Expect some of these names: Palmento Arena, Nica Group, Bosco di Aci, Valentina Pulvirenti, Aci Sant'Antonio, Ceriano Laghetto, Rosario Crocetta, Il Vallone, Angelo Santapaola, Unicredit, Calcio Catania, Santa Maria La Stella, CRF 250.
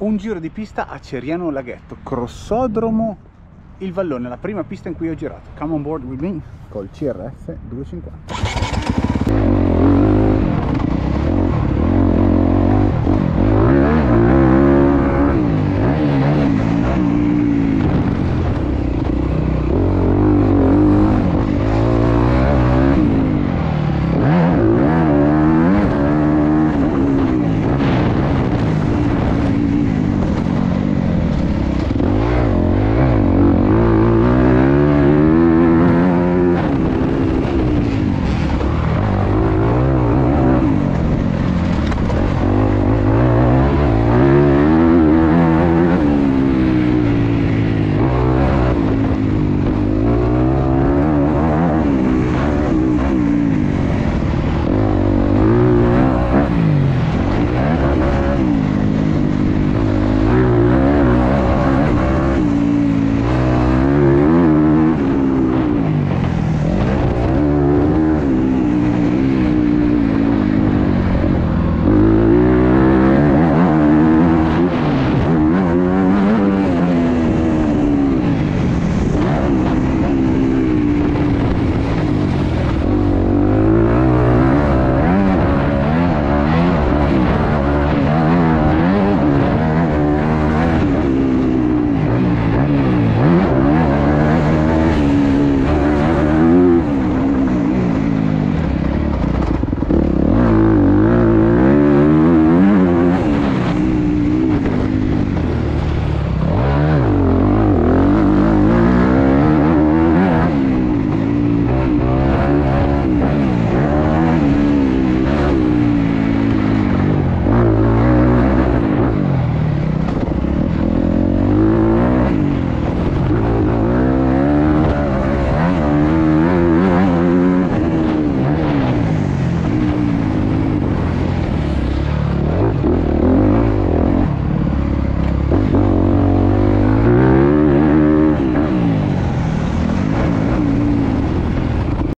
un giro di pista a Ceriano Laghetto, crossodromo Il Vallone, la prima pista in cui ho girato. Come on board with me col CRF 250.